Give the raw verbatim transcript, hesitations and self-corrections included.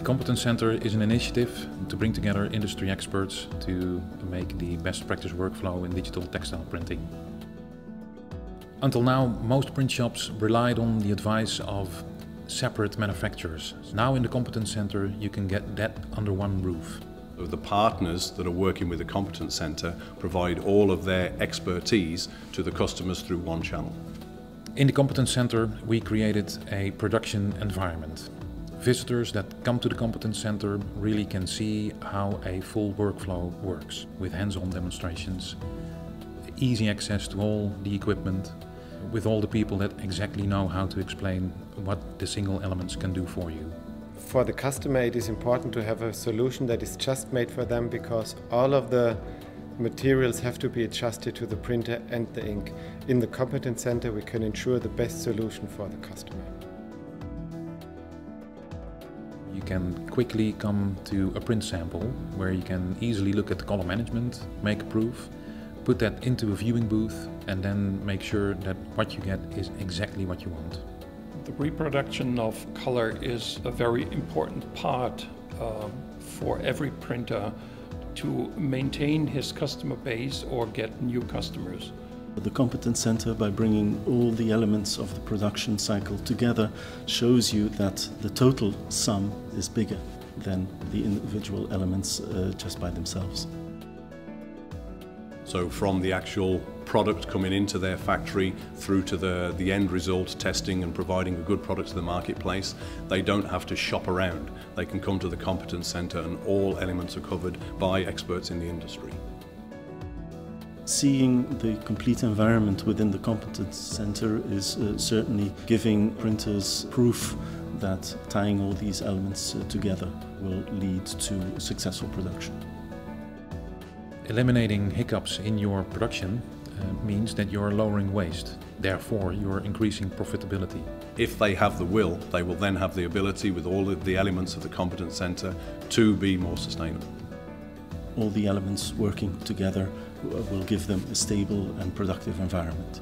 The Competence Center is an initiative to bring together industry experts to make the best practice workflow in digital textile printing. Until now, most print shops relied on the advice of separate manufacturers. Now in the Competence Center, you can get that under one roof. The partners that are working with the Competence Center provide all of their expertise to the customers through one channel. In the Competence Center, we created a production environment. Visitors that come to the Competence Center really can see how a full workflow works, with hands-on demonstrations, easy access to all the equipment, with all the people that exactly know how to explain what the single elements can do for you. For the customer, it is important to have a solution that is just made for them, because all of the materials have to be adjusted to the printer and the ink. In the Competence Center, we can ensure the best solution for the customer. You can quickly come to a print sample where you can easily look at the color management, make a proof, put that into a viewing booth, and then make sure that what you get is exactly what you want. The reproduction of color is a very important part uh, for every printer to maintain his customer base or get new customers. The Competence Center, by bringing all the elements of the production cycle together, shows you that the total sum is bigger than the individual elements uh, just by themselves. So from the actual product coming into their factory through to the, the end result, testing and providing a good product to the marketplace, they don't have to shop around. They can come to the Competence Center and all elements are covered by experts in the industry. Seeing the complete environment within the Competence Center is uh, certainly giving printers proof that tying all these elements uh, together will lead to successful production. Eliminating hiccups in your production uh, means that you're lowering waste. Therefore, you're increasing profitability. If they have the will, they will then have the ability, with all of the elements of the Competence Center, to be more sustainable. All the elements working together will give them a stable and productive environment.